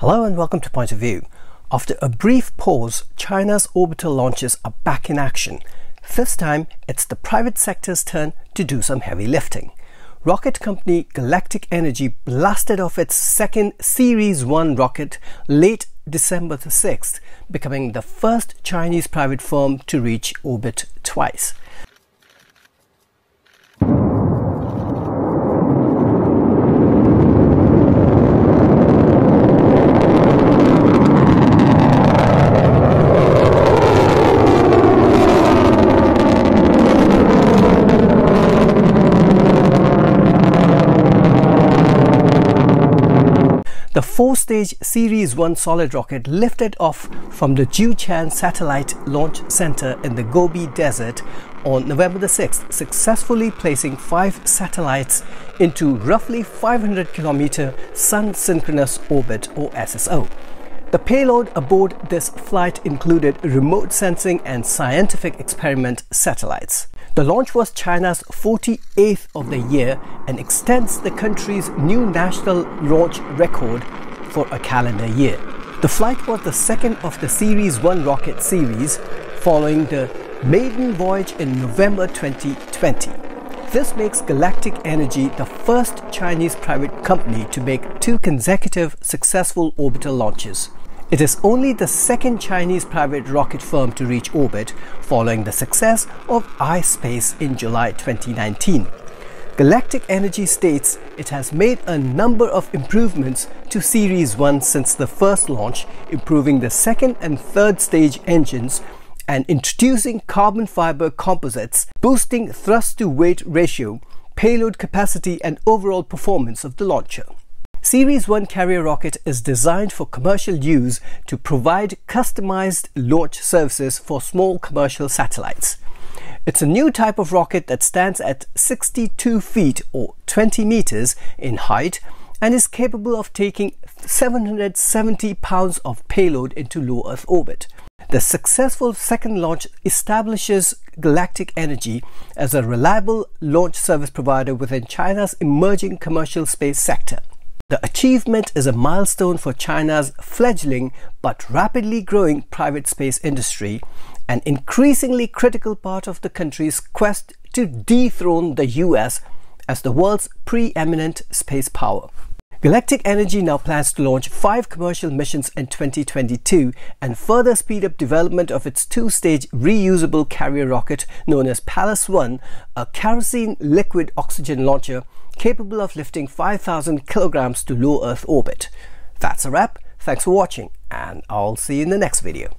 Hello and welcome to Point of View. After a brief pause, China's orbital launches are back in action. This time, it's the private sector's turn to do some heavy lifting. Rocket company Galactic Energy blasted off its second Ceres-1 rocket late December the 6th, becoming the first Chinese private firm to reach orbit twice. The four-stage Ceres-1 solid rocket lifted off from the Jiuquan Satellite Launch Center in the Gobi Desert on November the 6th, successfully placing 5 satellites into roughly 500-kilometer Sun-synchronous orbit or SSO. The payload aboard this flight included remote sensing and scientific experiment satellites. The launch was China's 48th of the year and extends the country's new national launch record for a calendar year. The flight was the second of the Ceres 1 rocket series, following the maiden voyage in November 2020. This makes Galactic Energy the first Chinese private company to make 2 consecutive successful orbital launches. It is only the second Chinese private rocket firm to reach orbit, following the success of iSpace in July 2019. Galactic Energy states it has made a number of improvements to Ceres 1 since the first launch, improving the second and third stage engines and introducing carbon fiber composites, boosting thrust-to-weight ratio, payload capacity and overall performance of the launcher. Ceres 1 carrier rocket is designed for commercial use to provide customized launch services for small commercial satellites. It's a new type of rocket that stands at 62 feet or 20 meters in height and is capable of taking 770 pounds of payload into low Earth orbit. The successful second launch establishes Galactic Energy as a reliable launch service provider within China's emerging commercial space sector. The achievement is a milestone for China's fledgling but rapidly growing private space industry, an increasingly critical part of the country's quest to dethrone the US as the world's preeminent space power. Galactic Energy now plans to launch 5 commercial missions in 2022 and further speed up development of its 2-stage reusable carrier rocket known as Pallas-1, a kerosene liquid oxygen launcher capable of lifting 5,000 kilograms to low Earth orbit. That's a wrap. Thanks for watching, and I'll see you in the next video.